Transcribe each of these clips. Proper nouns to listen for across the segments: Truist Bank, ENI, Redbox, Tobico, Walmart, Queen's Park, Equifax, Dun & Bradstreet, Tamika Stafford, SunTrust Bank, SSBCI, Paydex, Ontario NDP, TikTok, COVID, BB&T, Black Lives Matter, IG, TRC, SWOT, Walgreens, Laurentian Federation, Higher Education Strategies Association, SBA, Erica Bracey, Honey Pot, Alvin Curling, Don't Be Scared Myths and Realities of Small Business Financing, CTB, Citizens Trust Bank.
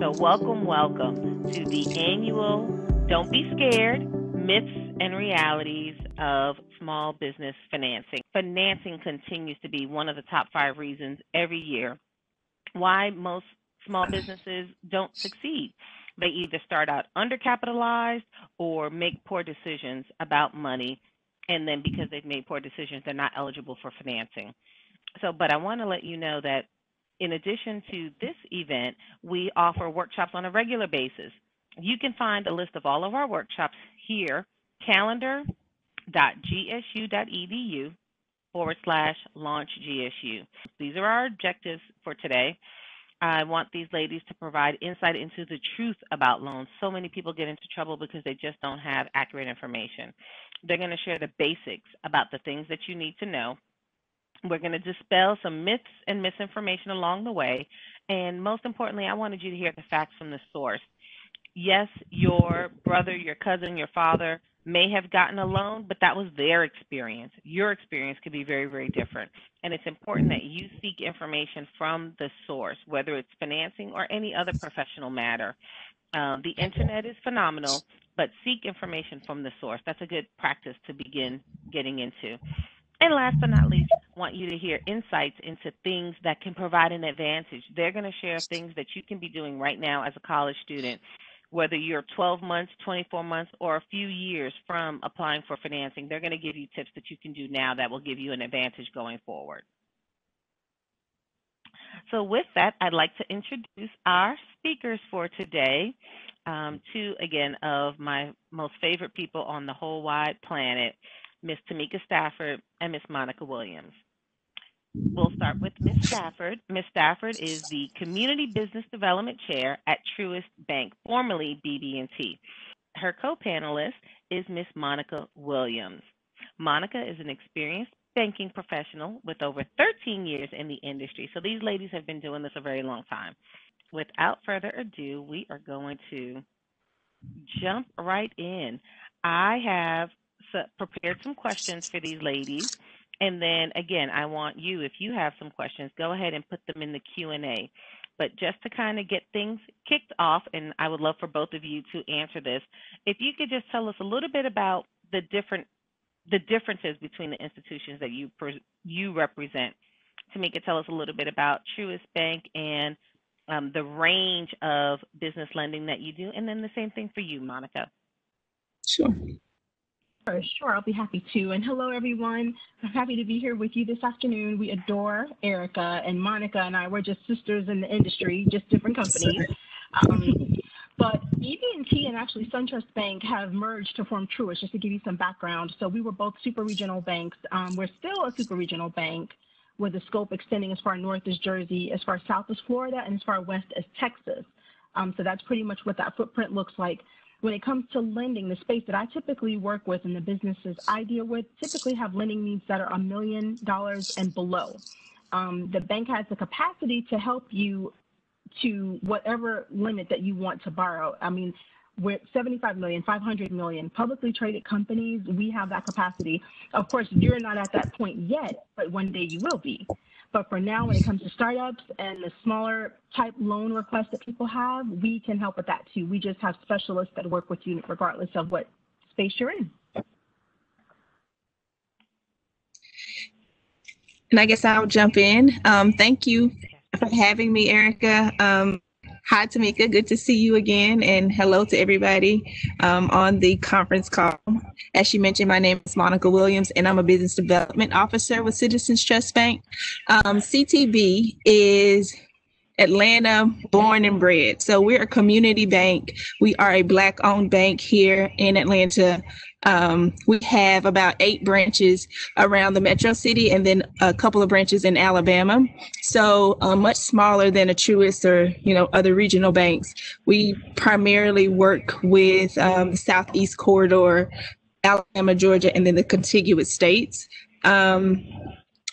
So welcome to the annual Don't Be Scared Myths and Realities of Small Business Financing. Financing continues to be one of the top 5 reasons every year why most small businesses don't succeed. They either start out undercapitalized or make poor decisions about money, and then because they've made poor decisions, they're not eligible for financing. So, but I want to let you know that in addition to this event, we offer workshops on a regular basis. You can find a list of all of our workshops here, calendar.gsu.edu/launchgsu. These are our objectives for today. I want these ladies to provide insight into the truth about loans. So many people get into trouble because they just don't have accurate information. They're going to share the basics about the things that you need to know. We're going to dispel some myths and misinformation along the way. And most importantly, I wanted you to hear the facts from the source. Yes, your brother, your cousin, your father may have gotten a loan, but that was their experience. Your experience could be very, very different. And it's important that you seek information from the source, whether it's financing or any other professional matter. The internet is phenomenal, but seek information from the source. That's a good practice to begin getting into. And last but not least, I want you to hear insights into things that can provide an advantage. They're going to share things that you can be doing right now as a college student, whether you're 12 months, 24 months, or a few years from applying for financing. They're going to give you tips that you can do now that will give you an advantage going forward. So with that, I'd like to introduce our speakers for today, two, again, of my most favorite people on the whole wide planet, Ms. Tamika Stafford and Ms. Monica Williams. We'll start with Ms. Stafford. Ms. Stafford is the Community Business Development Chair at Truist Bank, formerly BB&T. Her co-panelist is Ms. Monica Williams. Monica is an experienced banking professional with over 13 years in the industry. So these ladies have been doing this a very long time. Without further ado, we are going to jump right in. I have prepared some questions for these ladies. And then, again, I want you, if you have some questions, go ahead and put them in the Q&A. But just to kind of get things kicked off, and I would love for both of you to answer this, if you could just tell us a little bit about the differences between the institutions that you represent. Tamika, tell us a little bit about Truist Bank and the range of business lending that you do. And then the same thing for you, Monica. Sure. Sure, I'll be happy to. And hello, everyone. I'm happy to be here with you this afternoon. We adore Erica, and Monica and I, we're just sisters in the industry, just different companies. But BB&T and actually SunTrust Bank have merged to form Truist, just to give you some background. So we were both super regional banks. We're still a super regional bank with the scope extending as far north as Jersey, as far south as Florida, and as far west as Texas. So that's pretty much what that footprint looks like. When it comes to lending, the space that I typically work with and the businesses I deal with typically have lending needs that are $1 million and below. The bank has the capacity to help you to whatever limit that you want to borrow. I mean, with $75 million, $500 million, publicly traded companies, we have that capacity. Of course, you're not at that point yet, but one day you will be. But for now, when it comes to startups and the smaller type loan requests that people have, we can help with that too. We just have specialists that work with you regardless of what space you're in. And I guess I'll jump in. Thank you for having me, Erica. Hi, Tamika. Good to see you again. And hello to everybody on the conference call. As she mentioned, my name is Monica Williams, and I'm a business development officer with Citizens Trust Bank. CTB is Atlanta born and bred. So we're a community bank. We are a Black-owned bank here in Atlanta. We have about 8 branches around the metro city and then a couple of branches in Alabama. So much smaller than a Truist or, you know, other regional banks. We primarily work with the Southeast Corridor, Alabama, Georgia, and then the contiguous states.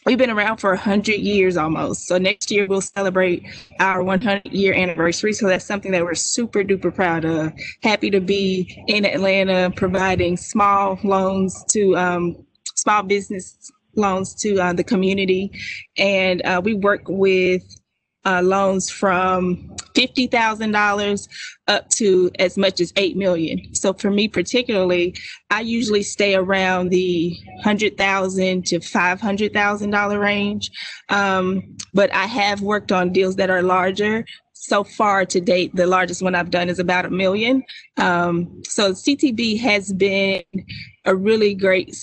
We've been around for 100 years almost. So next year we'll celebrate our 100-year anniversary. So that's something that we're super duper proud of. Happy to be in Atlanta providing small loans to small business loans to the community. And we work with loans from $50,000 up to as much as $8 million. So for me particularly, I usually stay around the $100,000 to $500,000 range. But I have worked on deals that are larger. So far to date, the largest one I've done is about $1 million. So CTB has been a really great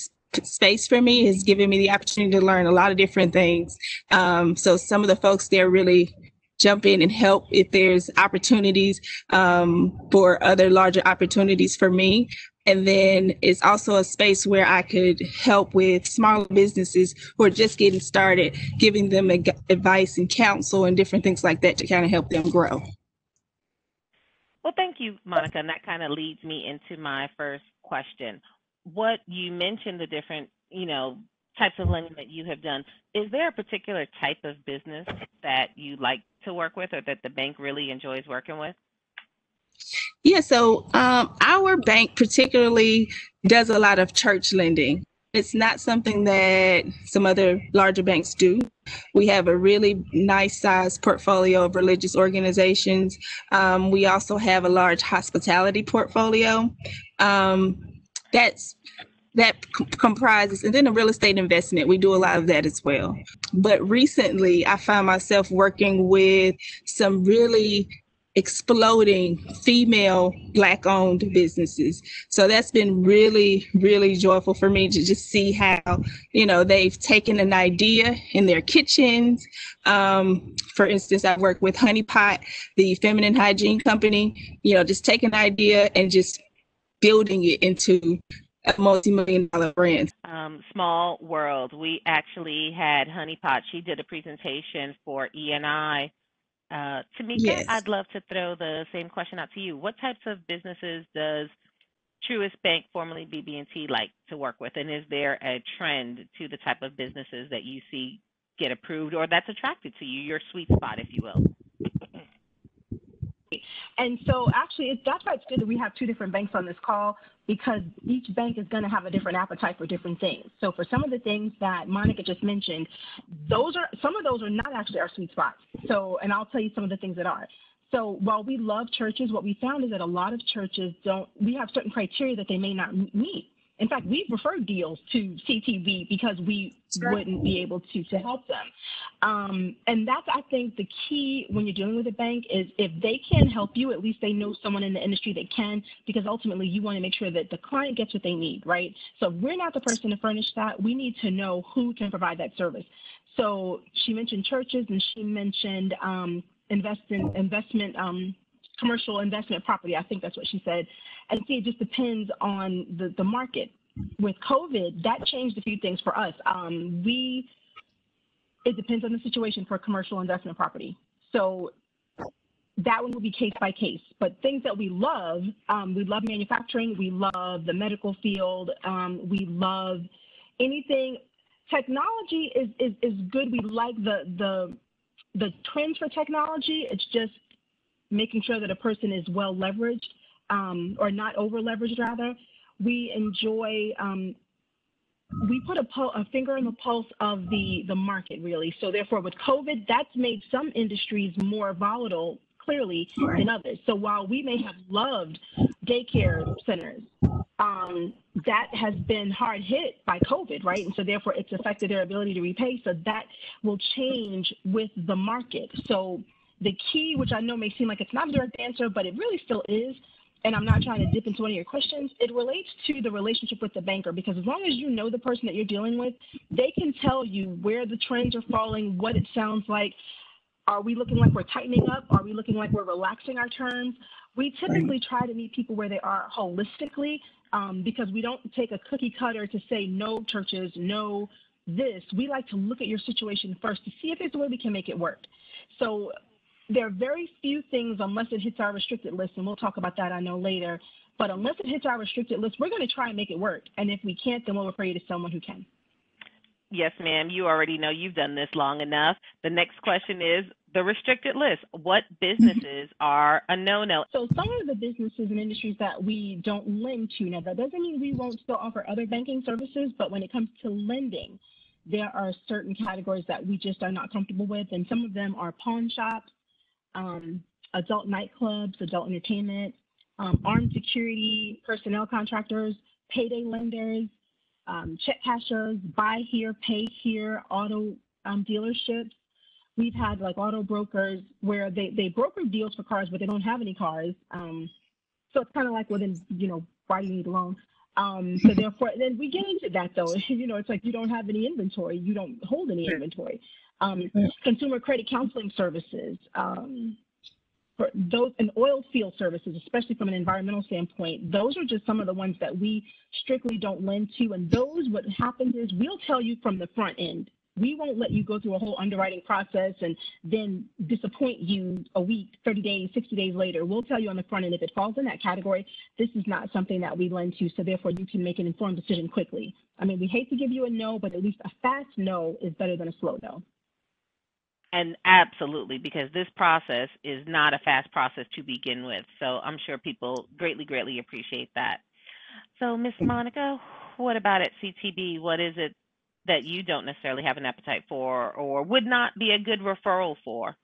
space for me. It's given me the opportunity to learn a lot of different things. So some of the folks there really jump in and help if there's opportunities for other larger opportunities for me. And then it's also a space where I could help with smaller businesses who are just getting started, giving them advice and counsel and different things like that to kind of help them grow. Well, thank you, Monica. And that kind of leads me into my first question. What you mentioned, the different, types of lending that you have done, is there a particular type of business that you like to work with or that the bank really enjoys working with? Yeah, so our bank particularly does a lot of church lending. It's not something that some other larger banks do. We have a really nice sized portfolio of religious organizations. We also have a large hospitality portfolio. That comprises, and then the real estate investment, we do a lot of that as well. But recently, I found myself working with some really exploding female Black-owned businesses. So that's been really, really joyful for me to just see how, they've taken an idea in their kitchens. For instance, I work with Honey Pot, the feminine hygiene company, just take an idea and just building it into a multi-million-dollar brand. Small world. We actually had Honey Pot. She did a presentation for E&I. Tamika, yes. I'd love to throw the same question out to you. What types of businesses does Truist Bank, formerly BB&T, like to work with? And is there a trend to the type of businesses that you see get approved or that's attracted to you, your sweet spot, if you will? And so actually, that's why it's good that we have two different banks on this call, because each bank is going to have a different appetite for different things. So for some of the things that Monica just mentioned, some of those are not actually our sweet spots. So, and I'll tell you some of the things that are. So while we love churches, what we found is that a lot of churches we have certain criteria that they may not meet. In fact, we've referred deals to CTV because we wouldn't be able to help them. And that's, I think, the key when you're dealing with a bank is if they can help you, at least they know someone in the industry that can, because ultimately you want to make sure that the client gets what they need, right? So we're not the person to furnish that. We need to know who can provide that service. So she mentioned churches and she mentioned commercial investment property, I think that's what she said. And see, it just depends on the market. With COVID, that changed a few things for us. It depends on the situation for commercial investment property. So that one will be case by case. But things that we love manufacturing, we love the medical field, we love anything. Technology is good. We like the trends for technology. It's just making sure that a person is well leveraged or not over leveraged, rather. We enjoy, we put a finger on the pulse of the market, really. So therefore, with COVID, that's made some industries more volatile, clearly, than others. So while we may have loved daycare centers, that has been hard hit by COVID, right? And so therefore, it's affected their ability to repay. So that will change with the market. So the key, which I know may seem like it's not a direct answer, but it really still is, and I'm not trying to dip into one of your questions, it relates to the relationship with the banker, because as long as you know the person that you're dealing with, they can tell you where the trends are falling, what it sounds like. Are we looking like we're tightening up? Are we looking like we're relaxing our terms? We typically try to meet people where they are holistically, because we don't take a cookie cutter to say no churches, no this. We like to look at your situation first to see if there's a way we can make it work. So there are very few things, unless it hits our restricted list, and we'll talk about that, I know, later, but unless it hits our restricted list, we're going to try and make it work. And if we can't, then we'll refer you to someone who can. Yes, ma'am. You already know you've done this long enough. The next question is the restricted list. What businesses are a no-no? So some of the businesses and industries that we don't lend to, now that doesn't mean we won't still offer other banking services, but when it comes to lending, there are certain categories that we just are not comfortable with, and some of them are pawn shops, adult nightclubs, adult entertainment, armed security, personnel contractors, payday lenders, check cashers, buy here, pay here, auto dealerships. We've had like auto brokers where they broker deals for cars, but they don't have any cars. So it's kind of like, well, then, you know, why do you need a loan? So therefore, then we get into that though, you know, it's like, you don't have any inventory, you don't hold any inventory. Consumer credit counseling services, for those, and oil field services, especially from an environmental standpoint, those are just some of the ones that we strictly don't lend to. And those, what happens is we'll tell you from the front end. We won't let you go through a whole underwriting process and then disappoint you a week, 30 days, 60 days later. We'll tell you on the front end, if it falls in that category, this is not something that we lend to, so therefore you can make an informed decision quickly. I mean, we hate to give you a no, but at least a fast no is better than a slow no. And absolutely, because this process is not a fast process to begin with. So I'm sure people greatly, greatly appreciate that. So Ms. Monica, what about at CTB? What is it that you don't necessarily have an appetite for or would not be a good referral for?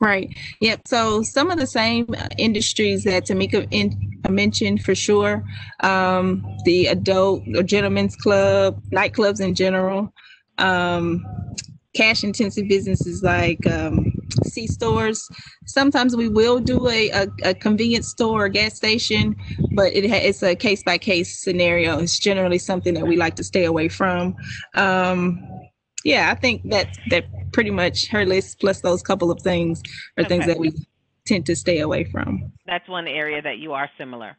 Right. Yep. So some of the same industries that Tamika mentioned for sure, the adult or gentlemen's club, nightclubs in general, cash intensive businesses like C-stores. Sometimes we will do a convenience store or gas station, but it's a case-by-case scenario. It's generally something that we like to stay away from. I think that pretty much her list plus those couple of things are things that we tend to stay away from. That's one area that you are similar.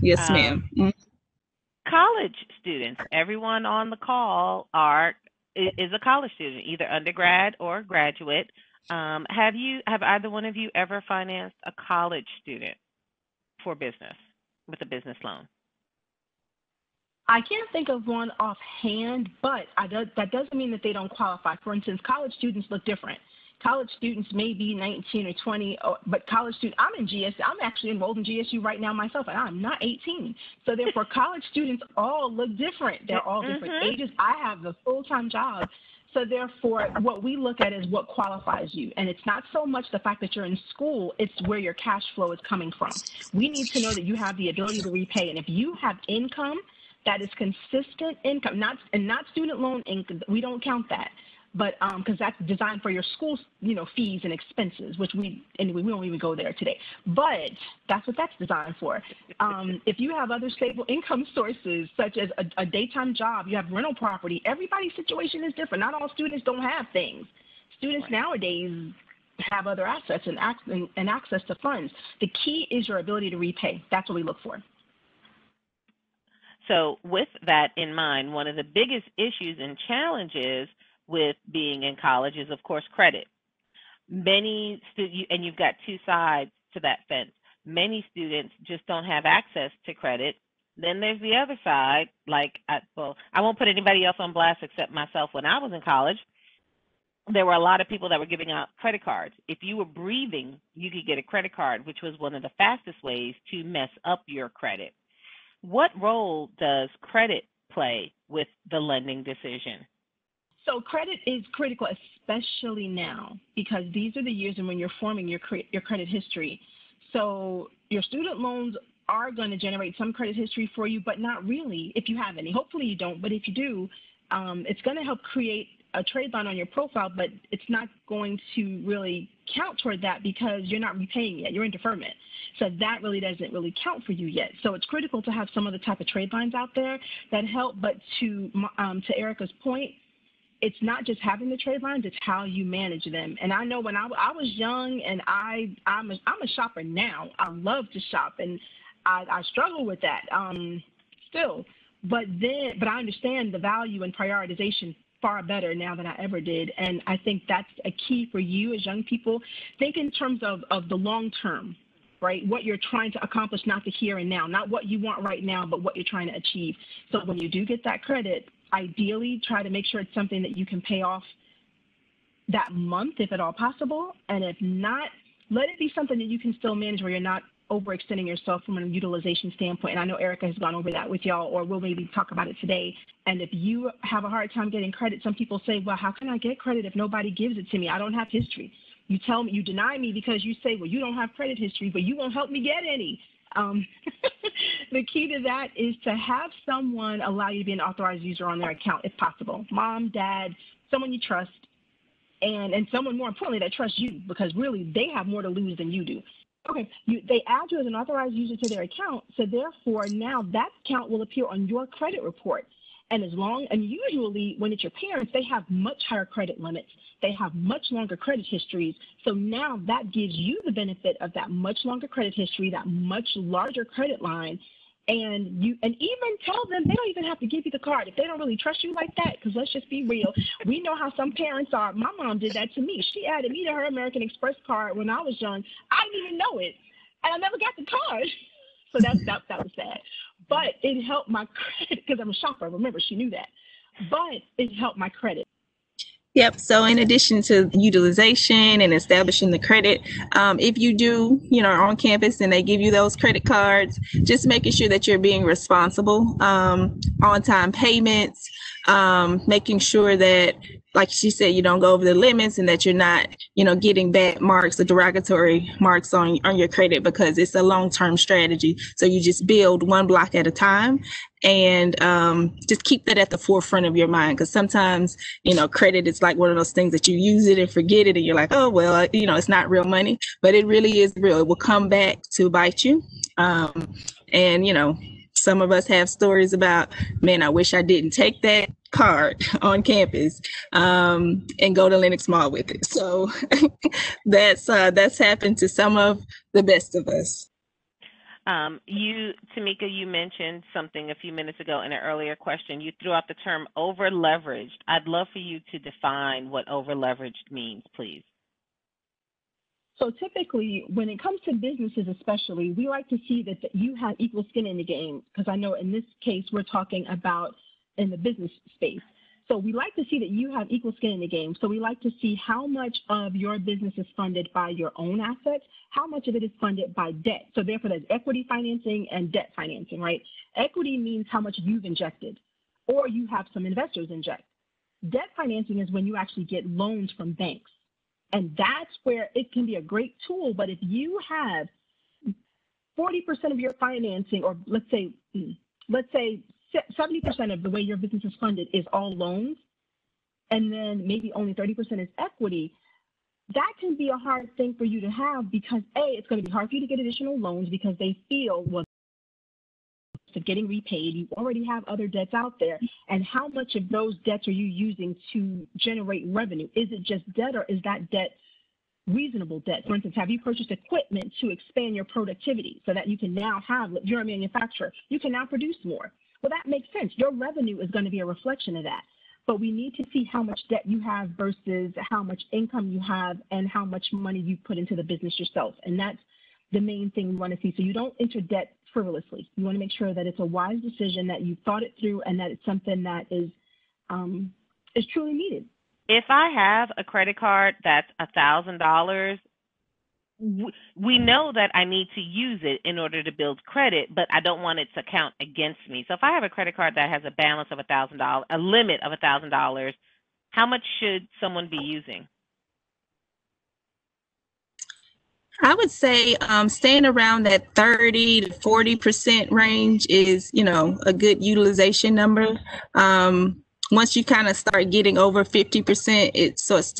Yes, ma'am. College students, everyone on the call is a college student, either undergrad or graduate. Have either one of you ever financed a college student for business with a business loan? I can't think of one offhand, but that doesn't mean that they don't qualify. For instance, college students look different. College students may be 19 or 20, but college students, I'm actually enrolled in GSU right now myself, and I'm not 18. So therefore, college students all look different. They're all different ages. I have a full-time job. So therefore, what we look at is what qualifies you. And it's not so much the fact that you're in school, it's where your cash flow is coming from. We need to know that you have the ability to repay. And if you have income that is consistent income, not student loan income, we don't count that. But because that's designed for your school, you know, fees and expenses, which we don't even go there today. But that's what that's designed for. If you have other stable income sources, such as a daytime job, you have rental property. Everybody's situation is different. Not all students don't have things. Students nowadays have other assets and access to funds. The key is your ability to repay. That's what we look for. So with that in mind, one of the biggest issues and challenges with being in college is, of course, credit. And you've got two sides to that fence. Many students just don't have access to credit. Then there's the other side, I won't put anybody else on blast except myself. When I was in college, there were a lot of people that were giving out credit cards. If you were breathing, you could get a credit card, which was one of the fastest ways to mess up your credit. What role does credit play with the lending decision? So credit is critical, especially now, because these are the years when you're forming your credit history. So your student loans are going to generate some credit history for you, but not really if you have any. Hopefully you don't, but if you do, it's going to help create a trade line on your profile, but it's not going to really count toward that because you're not repaying yet. You're in deferment. So that really doesn't really count for you yet. So it's critical to have some of the type of trade lines out there that help, but to Erica's point, it's not just having the trade lines, it's how you manage them. And I know when I was young and I'm a shopper now, I love to shop and I struggle with that still. But I understand the value and prioritization far better now than I ever did. And I think that's a key for you as young people. Think in terms of the long term, right? What you're trying to accomplish, not the here and now, not what you want right now, but what you're trying to achieve. So when you do get that credit, ideally, try to make sure it's something that you can pay off that month, if at all possible. And if not, let it be something that you can still manage where you're not overextending yourself from a utilization standpoint. And I know Erica has gone over that with y'all, or we'll maybe talk about it today. And if you have a hard time getting credit, some people say, well, how can I get credit if nobody gives it to me? I don't have history. You tell me, you deny me because you say, well, you don't have credit history, but you won't help me get any. The key to that is to have someone allow you to be an authorized user on their account if possible. Mom, dad, someone you trust, and someone more importantly that trusts you, because really they have more to lose than you do. Okay, they add you as an authorized user to their account, so therefore now that account will appear on your credit report. And usually when it's your parents, they have much higher credit limits. They have much longer credit histories. So now that gives you the benefit of that much longer credit history, that much larger credit line. And even tell them they don't even have to give you the card if they don't really trust you like that, because let's just be real. We know how some parents are. My mom did that to me. She added me to her American Express card when I was young. I didn't even know it, and I never got the card. So that was sad. But it helped my credit because I'm a shopper. Remember, she knew that. But it helped my credit. Yep. So in addition to utilization and establishing the credit, if you do, are on campus and they give you those credit cards, just making sure that you're being responsible, on-time payments, making sure that, like she said, you don't go over the limits and that you're not, getting bad marks or derogatory marks on your credit, because it's a long-term strategy. So you just build one block at a time. And just keep that at the forefront of your mind, because sometimes, credit is like one of those things that you use it and forget it. And you're like, oh, well, it's not real money, but it really is real. It will come back to bite you. Some of us have stories about, man, I wish I didn't take that card on campus and go to Lenox Mall with it. So that's happened to some of the best of us. Tamika, you mentioned something a few minutes ago in an earlier question. You threw out the term over-leveraged. I'd love for you to define what over-leveraged means, please. So typically, when it comes to businesses especially, we like to see that you have equal skin in the game, because I know in this case we're talking about in the business space. So we like to see that you have equal skin in the game. So we like to see how much of your business is funded by your own assets, how much of it is funded by debt. So therefore, there's equity financing and debt financing, right? Equity means how much you've injected or you have some investors inject. Debt financing is when you actually get loans from banks. And that's where it can be a great tool. But if you have 40% of your financing, or let's say 70% of the way your business is funded is all loans, and then maybe only 30% is equity, that can be a hard thing for you to have, because A, it's going to be hard for you to get additional loans, because they feel, well, of getting repaid, you already have other debts out there, and how much of those debts are you using to generate revenue? Is it just debt, or is that debt reasonable debt? For instance, have you purchased equipment to expand your productivity so that you can now have, you're a manufacturer, you can now produce more? Well, that makes sense. Your revenue is going to be a reflection of that. But we need to see how much debt you have versus how much income you have and how much money you put into the business yourself. And that's the main thing we want to see. So you don't enter debt frivolously. You want to make sure that it's a wise decision, that you've thought it through, and that it's something that is truly needed. If I have a credit card that's $1,000, we know that I need to use it in order to build credit, but I don't want it to count against me. So if I have a credit card that has a balance of $1,000, a limit of $1,000, how much should someone be using? I would say staying around that 30 to 40% range is, a good utilization number. Once you kind of start getting over 50%, it starts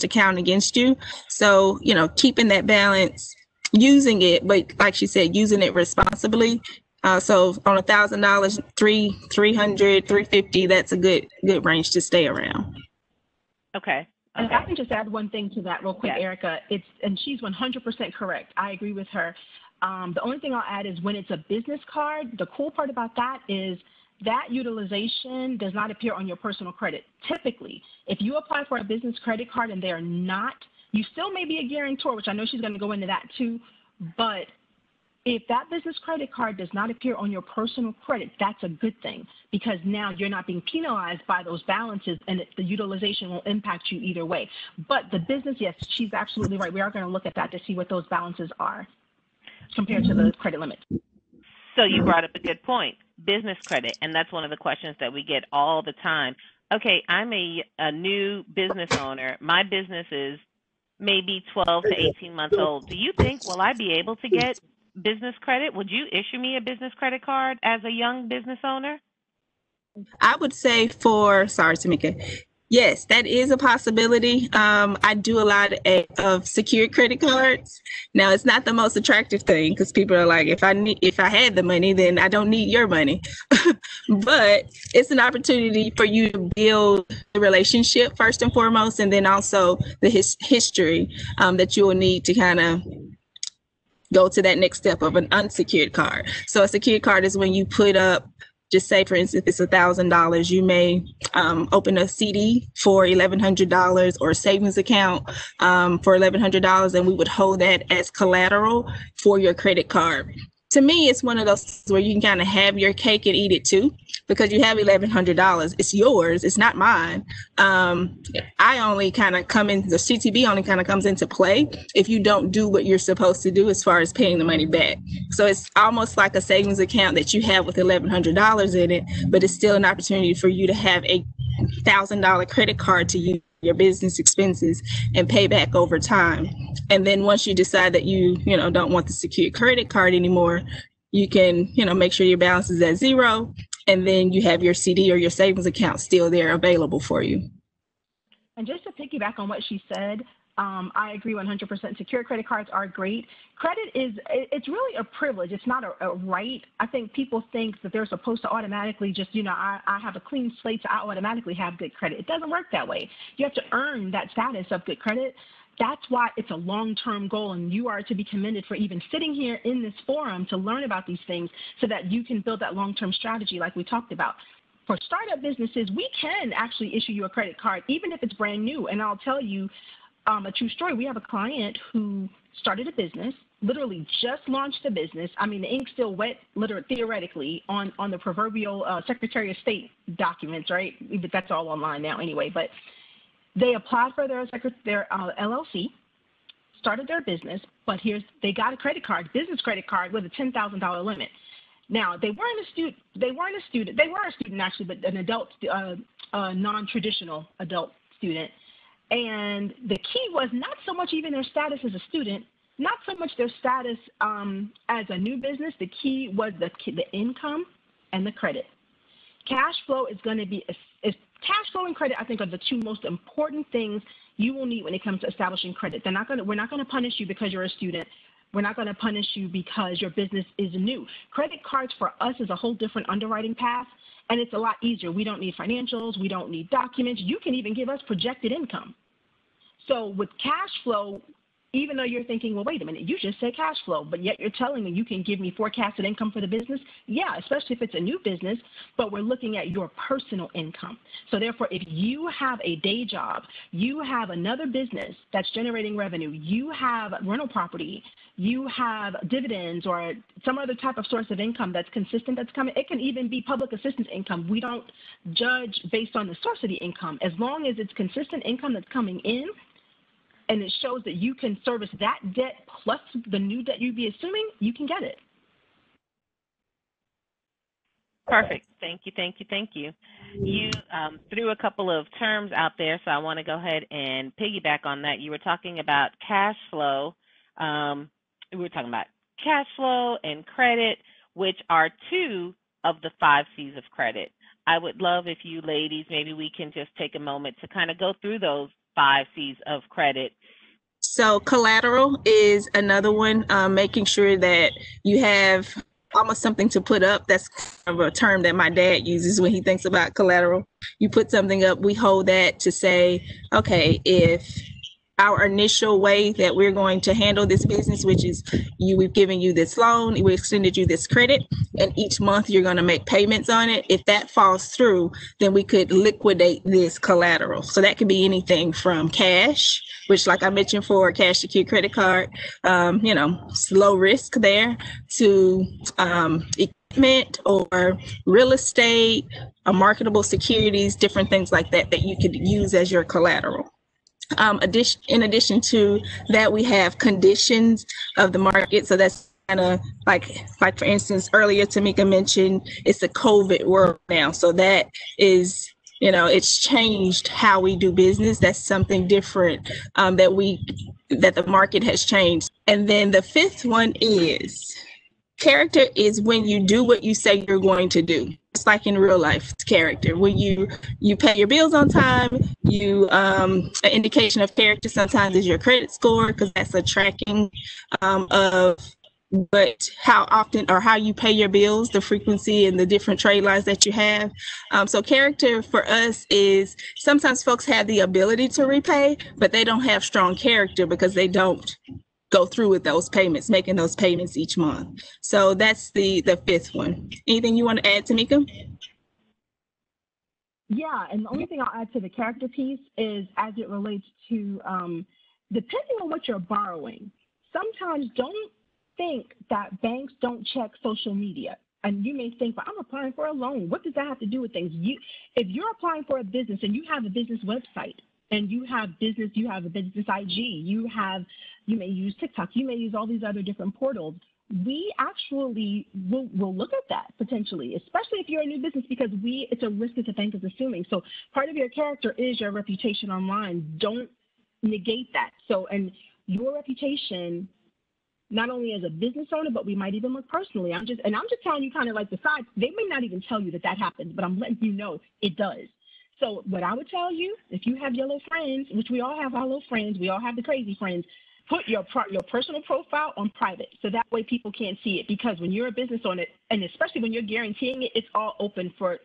to count against you. So, keeping that balance, using it, but like she said, using it responsibly. So on $1,000, $300, $350, that's a good range to stay around. Okay. And I can just add one thing to that real quick, yeah. Erica. And she's 100% correct. I agree with her. The only thing I'll add is when it's a business card, the cool part about that is that utilization does not appear on your personal credit. Typically, if you apply for a business credit card and they are not, you still may be a guarantor, which I know she's going to go into that too. But if that business credit card does not appear on your personal credit, that's a good thing, because now you're not being penalized by those balances, and the utilization will impact you either way. But the business, yes, she's absolutely right. We are going to look at that to see what those balances are compared to the credit limit. So you brought up a good point, business credit. And that's one of the questions that we get all the time. Okay, I'm a new business owner. My business is maybe 12 to 18 months old, do you think, will I be able to get business credit? Would you issue me a business credit card as a young business owner? I would say sorry, Tamika. Yes, that is a possibility. I do a lot of secured credit cards. Now, it's not the most attractive thing because people are like, if I had the money, then I don't need your money. But it's an opportunity for you to build the relationship first and foremost, and then also the history that you will need to kind of go to that next step of an unsecured card. So a secured card is when you put up, just say, for instance, it's $1,000, you may open a CD for $1,100 or a savings account for $1,100, and we would hold that as collateral for your credit card. To me, it's one of those where you can kind of have your cake and eat it too, because you have $1,100. It's yours. It's not mine. I only kind of come in, the CTB only kind of comes into play if you don't do what you're supposed to do as far as paying the money back. So it's almost like a savings account that you have with $1,100 in it, but it's still an opportunity for you to have a $1,000 credit card to use your business expenses and pay back over time. And then once you decide that you don't want the secured credit card anymore, you can, make sure your balance is at zero, and then you have your CD or your savings account still there available for you. And just to piggyback on what she said, I agree 100%. Secure credit cards are great. Credit it's really a privilege. It's not a right. I think people think that they're supposed to automatically just, I have a clean slate, so I automatically have good credit. It doesn't work that way. You have to earn that status of good credit. That's why it's a long-term goal, and you are to be commended for even sitting here in this forum to learn about these things so that you can build that long-term strategy like we talked about. For startup businesses, we can actually issue you a credit card, even if it's brand new, and I'll tell you, a true story. We have a client who started a business, literally just launched the business. I mean, the ink's still wet, theoretically, on the proverbial Secretary of State documents, right? But that's all online now anyway. But they applied for their LLC, started their business, but they got a credit card, business credit card with a $10,000 limit. Now, they were a student actually, but an adult, a non-traditional adult student. And the key was not so much even their status as a student, not so much their status as a new business. The key was the income and the credit. Cash flow is going to be cash flow and credit, I think, are the two most important things you will need when it comes to establishing credit. We're not going to punish you because you're a student. We're not going to punish you because your business is new. Credit cards for us is a whole different underwriting path, and it's a lot easier. We don't need financials. We don't need documents. You can even give us projected income. So with cash flow, even though you're thinking, well, wait a minute, you just said cash flow, but yet you're telling me you can give me forecasted income for the business? Yeah, especially if it's a new business, but we're looking at your personal income. So therefore, if you have a day job, you have another business that's generating revenue, you have rental property, you have dividends or some other type of source of income that's consistent that's coming, it can even be public assistance income. We don't judge based on the source of the income. As long as it's consistent income that's coming in, and it shows that you can service that debt plus the new debt you'd be assuming, you can get it. Perfect. Thank you. You threw a couple of terms out there, so I want to go ahead and piggyback on that. You were talking about cash flow. We were talking about cash flow and credit, which are two of the 5 C's of credit. I would love if you ladies, maybe we can just take a moment to kind of go through those 5 C's of credit. So collateral is another one, making sure that you have almost something to put up. That's kind of a term that my dad uses when he thinks about collateral. You put something up, we hold that to say, okay, if our initial way that we're going to handle this business, which is we've given you this loan, we extended you this credit, and each month you're going to make payments on it. If that falls through, then we could liquidate this collateral. So that could be anything from cash, which, like I mentioned, for a cash secured credit card, low risk there, to equipment or real estate, marketable securities, different things like that that you could use as your collateral. In addition to that, we have conditions of the market. So that's kind of like for instance, earlier Tamika mentioned it's a COVID world now. So that is, it's changed how we do business. That's something different that we that the market has changed. And then the fifth one is character is when you do what you say you're going to do. It's like in real life, it's character. When you pay your bills on time, you an indication of character sometimes is your credit score, because that's a tracking of how often or how you pay your bills, the frequency and the different trade lines that you have. So character for us is sometimes folks have the ability to repay, but they don't have strong character because they don't go through with those payments, making those payments each month. So that's the fifth one. Anything you want to add, Tamika? Yeah, and the only thing I'll add to the character piece is as it relates to depending on what you're borrowing, sometimes don't think that banks don't check social media. And you may think, well, I'm applying for a loan. What does that have to do with things? If you're applying for a business and you have a business website and you have a business IG, you may use TikTok, you may use all these other different portals. We actually will look at that potentially, especially if you're a new business, because it's a risk that the bank is assuming. So part of your character is your reputation online. Don't negate that. So, and your reputation, not only as a business owner, but we might even look personally. I'm just telling you kind of like the side, they may not even tell you that that happens, but I'm letting you know it does. So what I would tell you, if you have yellow friends, which we all have our little friends, we all have the crazy friends, put your personal profile on private. So that way people can't see it, because when you're a business owner, and especially when you're guaranteeing it, it's all open for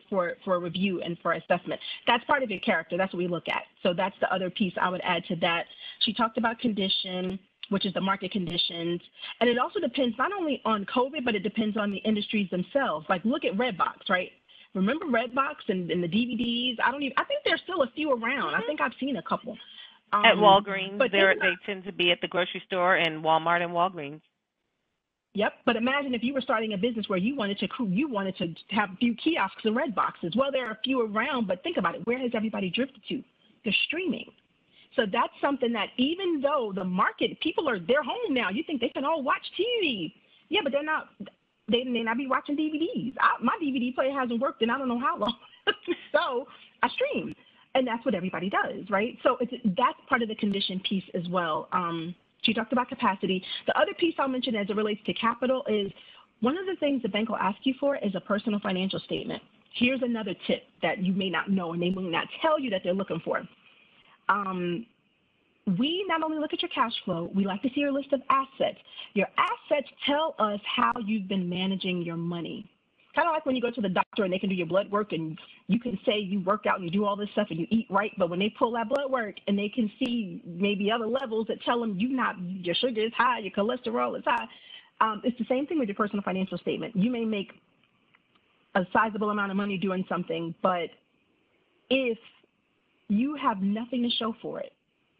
review and for assessment. That's part of your character. That's what we look at. So that's the other piece I would add to that. She talked about condition, which is the market conditions. And it also depends not only on COVID, but it depends on the industries themselves. Like look at Redbox, right? Remember Redbox and the DVDs? I think there's still a few around. I think I've seen a couple. At Walgreens, but they tend to be at the grocery store and Walmart and Walgreens. Yep, but imagine if you were starting a business where you wanted to have a few kiosks and Redboxes. Well, there are a few around, but think about it. Where has everybody drifted to? They're streaming. So that's something that even though the market, they're home now. You think they can all watch TV. Yeah, but they're not, they may not be watching DVDs. My DVD player hasn't worked in I don't know how long. So I stream. And that's what everybody does, right? So that's part of the condition piece as well. She talked about capacity. The other piece I'll mention as it relates to capital is one of the things the bank will ask you for is a personal financial statement. Here's another tip that you may not know and they will not tell you that they're looking for. We not only look at your cash flow, we like to see your list of assets. Your assets tell us how you've been managing your money. Kind of like when you go to the doctor and they can do your blood work and you can say you work out and you do all this stuff and you eat right, but when they pull that blood work and they can see maybe other levels that tell them your sugar is high, your cholesterol is high. It's the same thing with your personal financial statement. You may make a sizable amount of money doing something, but if you have nothing to show for it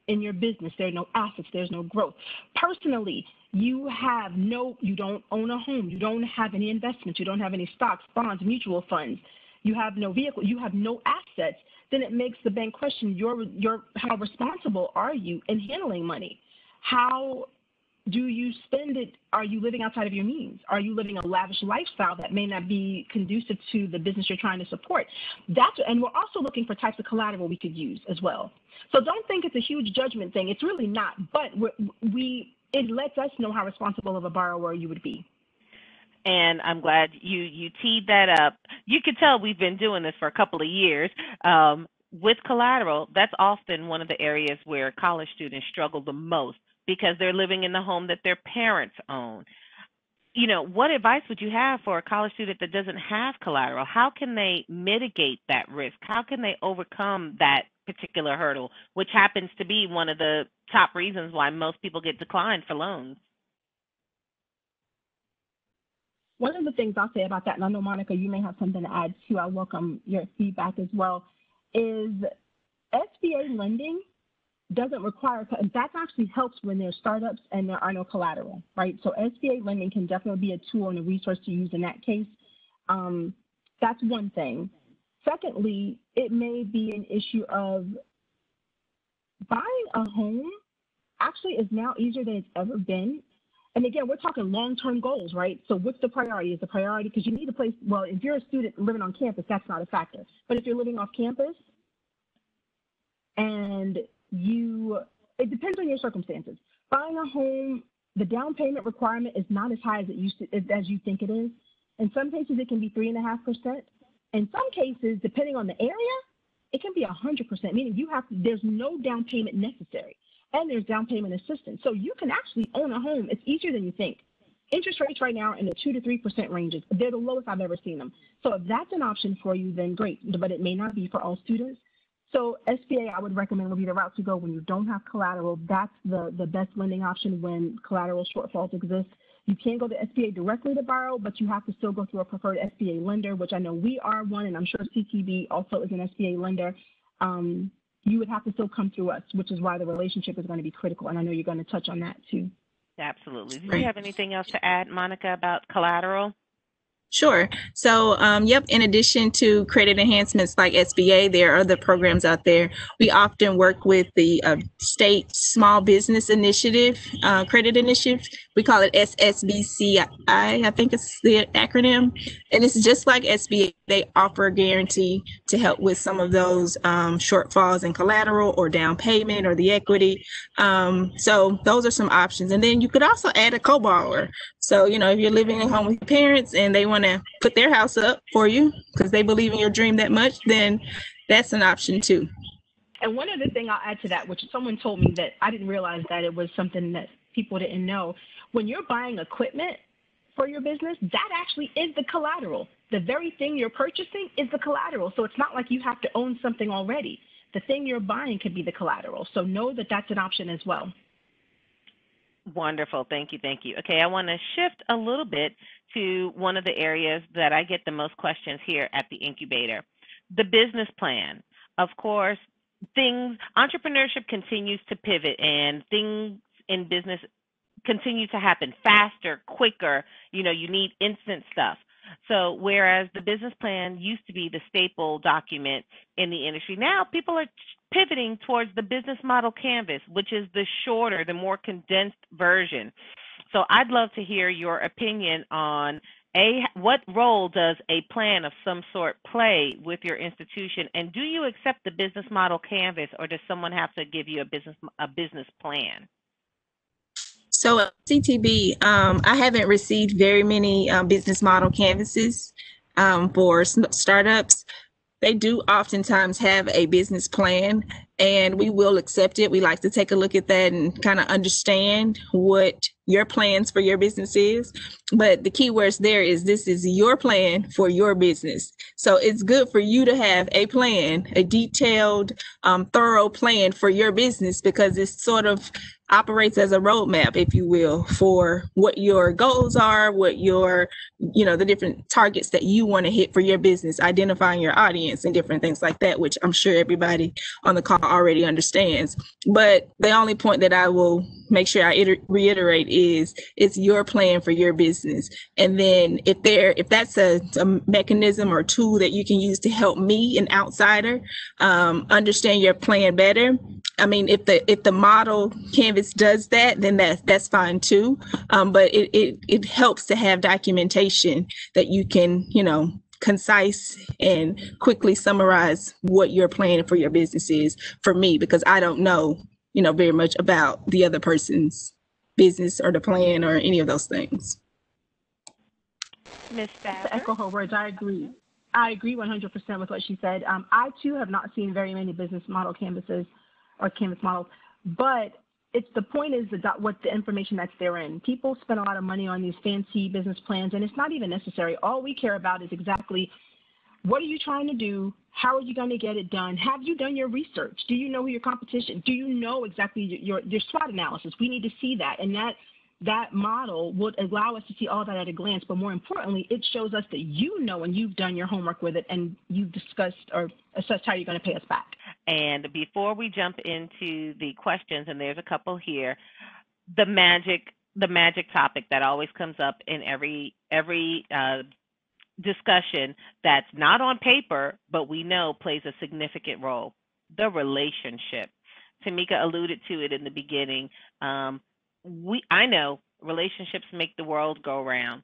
in your business. There are no assets. There's no growth. Personally, you don't own a home. You don't have any investments. You don't have any stocks, bonds, mutual funds. You have no vehicle. You have no assets. Then it makes the bank question how responsible are you in handling money? How do you spend it? Are you living outside of your means? Are you living a lavish lifestyle that may not be conducive to the business you're trying to support? And we're also looking for types of collateral we could use as well. So don't think it's a huge judgment thing. It's really not, but it lets us know how responsible of a borrower you would be. And I'm glad you teed that up. You can tell we've been doing this for a couple of years. With collateral, that's often one of the areas where college students struggle the most, because they're living in the home that their parents own. You know, what advice would you have for a college student that doesn't have collateral? How can they mitigate that risk? How can they overcome that particular hurdle, which happens to be one of the top reasons why most people get declined for loans? One of the things I'll say about that, and I know, Monica, you may have something to add too. I welcome your feedback as well, is SBA lending doesn't require, and that actually helps when there's startups and there are no collateral, right? So SBA lending can definitely be a tool and a resource to use in that case. That's one thing. Secondly, it may be an issue of buying a home actually is now easier than it's ever been. And again, we're talking long-term goals, right? So what's the priority? Is the priority, because you need a place, well, if you're a student living on campus, that's not a factor. But if you're living off campus and It depends on your circumstances. Buying a home, the down payment requirement is not as high as it used to, as you think it is. In some cases, it can be 3.5%. In some cases, depending on the area, it can be 100%, meaning you have, there's no down payment necessary, and there's down payment assistance. So you can actually own a home. It's easier than you think. Interest rates right now are in the 2 to 3% ranges. They're the lowest I've ever seen them. So if that's an option for you, then great, but it may not be for all students. So SBA, I would recommend, would be the route to go when you don't have collateral. That's the best lending option when collateral shortfalls exist. You can go to SBA directly to borrow, but you have to still go through a preferred SBA lender, which I know we are one, and I'm sure CTB also is an SBA lender. You would have to still come through us, which is why the relationship is going to be critical, and I know you're going to touch on that too. Absolutely. Do you have anything else to add, Monica, about collateral? Sure. So, in addition to credit enhancements like SBA, there are other programs out there. We often work with the state small business initiative, credit initiative. We call it SSBCI, I think it's the acronym. And it's just like SBA. They offer a guarantee to help with some of those shortfalls in collateral or down payment or the equity. So those are some options. And then you could also add a co-borrower. So, if you're living at home with parents and they want to put their house up for you because they believe in your dream that much, then that's an option too. And one other thing I'll add to that, which someone told me that I didn't realize that it was something that people didn't know. When you're buying equipment for your business, that actually is the collateral. The very thing you're purchasing is the collateral. So it's not like you have to own something already. The thing you're buying could be the collateral. So know that that's an option as well. Wonderful. Thank you. Thank you. Okay, I want to shift a little bit to one of the areas that I get the most questions here at the incubator, the business plan. Of course, entrepreneurship continues to pivot and things in business continue to happen faster, quicker. You need instant stuff. So whereas the business plan used to be the staple document in the industry, now people are pivoting towards the business model canvas, which is the shorter, the more condensed version. So I'd love to hear your opinion on what role does a plan of some sort play with your institution, and do you accept the business model canvas, or does someone have to give you a business plan? So at CTB, I haven't received very many business model canvases for startups. They do oftentimes have a business plan, and we will accept it. We like to take a look at that and kind of understand what your plans for your business is. But the key words there is this is your plan for your business. So it's good for you to have a plan, a detailed, thorough plan for your business, because it sort of operates as a roadmap, if you will, for what your goals are, what your, the different targets that you want to hit for your business, identifying your audience and different things like that, which I'm sure everybody on the call already understands. But the only point that I will make sure I reiterate is it's your plan for your business. And then if that's a mechanism or tool that you can use to help me, an outsider, understand your plan better. I mean, if the model canvas does that, then that's fine too. But it helps to have documentation that you can, concise and quickly summarize what your plan for your business is. For me, because I don't know, very much about the other person's business or the plan or any of those things. Ms. Stafford? To echo her words, I agree. I agree 100% with what she said. I too have not seen very many business model canvases or canvas models, but the point is the information that's therein. People spend a lot of money on these fancy business plans, and it's not even necessary. All we care about is exactly what are you trying to do? How are you going to get it done? Have you done your research? Do you know your competition? Do you know exactly your SWOT analysis? We need to see that. And that model would allow us to see all that at a glance. But more importantly, it shows us that and you've done your homework with it and you've discussed or assessed how you're going to pay us back. And before we jump into the questions, and there's a couple here, the magic topic that always comes up in every discussion that's not on paper, but we know plays a significant role, the relationship. Tamika alluded to it in the beginning. I know relationships make the world go round.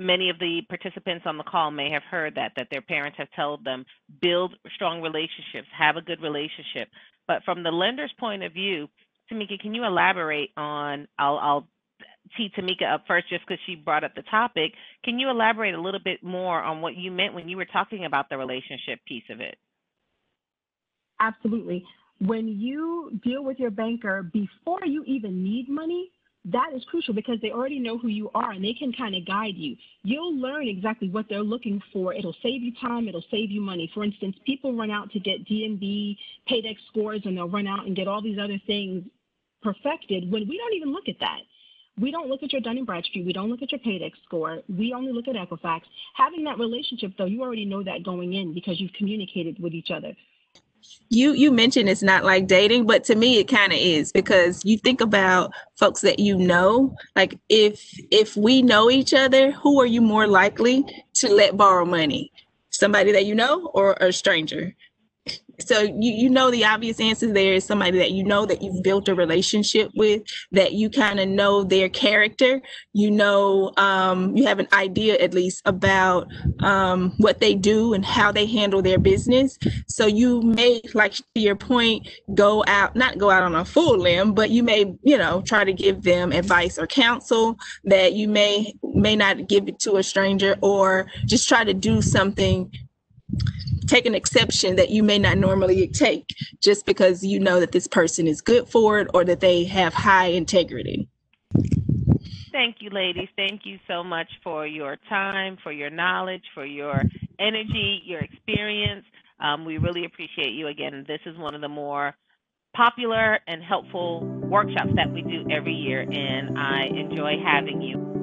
Many of the participants on the call may have heard that their parents have told them, build strong relationships, have a good relationship. But from the lender's point of view, Tamika, can you elaborate on, I'll tee Tamika up first just because she brought up the topic. Can you elaborate a little bit more on what you meant when you were talking about the relationship piece of it? Absolutely. When you deal with your banker before you even need money, that is crucial because they already know who you are and they can kind of guide you. You'll learn exactly what they're looking for. It'll save you time. It'll save you money. For instance, people run out to get D&B, Paydex scores, and they'll run out and get all these other things perfected when we don't even look at that. We don't look at your Dun & Bradstreet. We don't look at your Paydex score. We only look at Equifax. Having that relationship, though, you already know that going in because you've communicated with each other. You mentioned it's not like dating, but to me it kind of is, because you think about folks that you know, like if we know each other, who are you more likely to let borrow money? Somebody that you know or a stranger? So you know the obvious answer there is somebody that you know, that you've built a relationship with, that you kind of know their character, you know, you have an idea at least about what they do and how they handle their business. So you may, like to your point, not go out on a full limb, but you may, try to give them advice or counsel that you may not give it to a stranger, or just try to do something, take an exception that you may not normally take just because you know that this person is good for it or that they have high integrity. Thank you, ladies. Thank you so much for your time, for your knowledge, for your energy, your experience. We really appreciate you. Again, this is one of the more popular and helpful workshops that we do every year, and I enjoy having you.